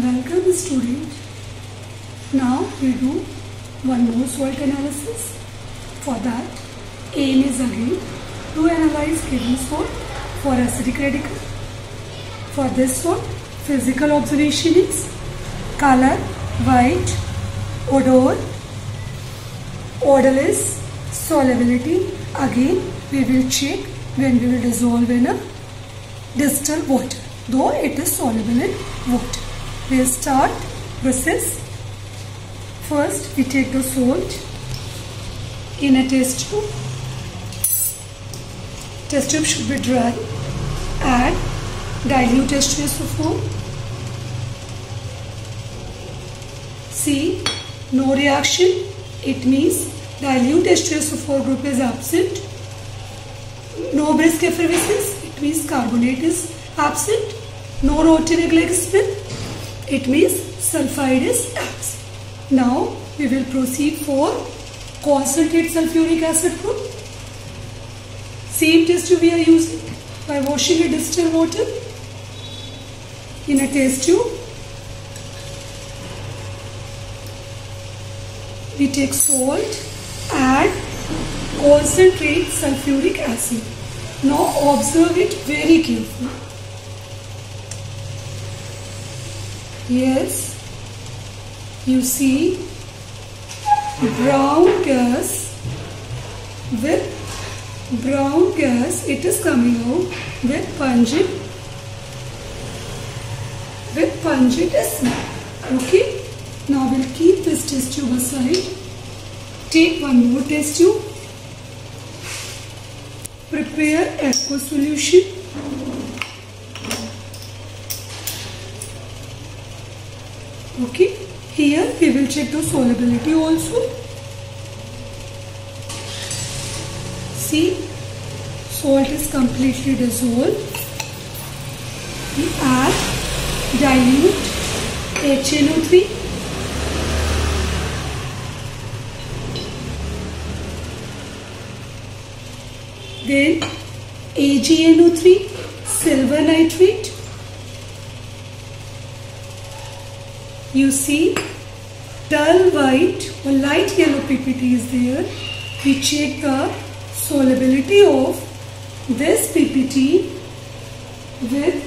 Welcome student. Now we do one more salt analysis. For that, aim is again to analyze given salt for acidic radical. For this salt, physical observation is color white, odor, odorless, solubility. Again we will check when we will dissolve in a distilled water, though it is soluble in water. We start process. First we take the salt in a test tube. Test tube should be dry. Add dilute H2SO4. See, no reaction. It means dilute H2SO4 group is absent. No brisk effervescence. It means carbonate is absent. No rotinic like spill. It means sulfide is absent. Now we will proceed for concentrate sulfuric acid group. Same test tube we are using by washing a distilled water in a test tube. We take salt, add concentrate sulfuric acid. Now observe it very carefully. Yes, you see brown gas. With brown gas it is coming out with pungent smell. Okay, now we'll keep this test tube aside. Take one more test tube. Prepare aqua solution. Okay, here we will check the solubility also. See, salt is completely dissolved. We add dilute HNO3. Then AgNO3, silver nitrate. You see dull white or light yellow PPT is there. We check the solubility of this PPT with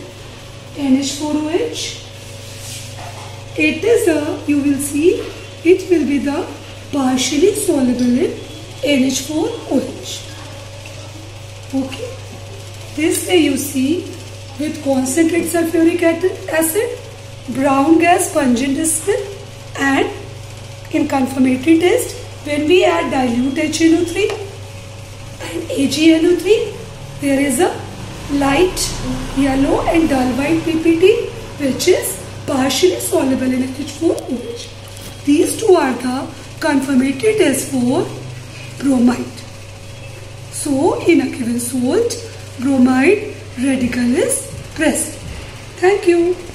NH4OH. It is you will see, it will be the partially soluble in NH4OH. Okay. This way you see with concentrate sulfuric acid, brown gas, pungent spill, and in confirmatory test when we add dilute HNO3 and AgNO3, there is a light yellow and dull white PPT which is partially soluble in NH4OH. These two are the confirmatory tests for bromide. So in a given salt, bromide radical is present. Thank you.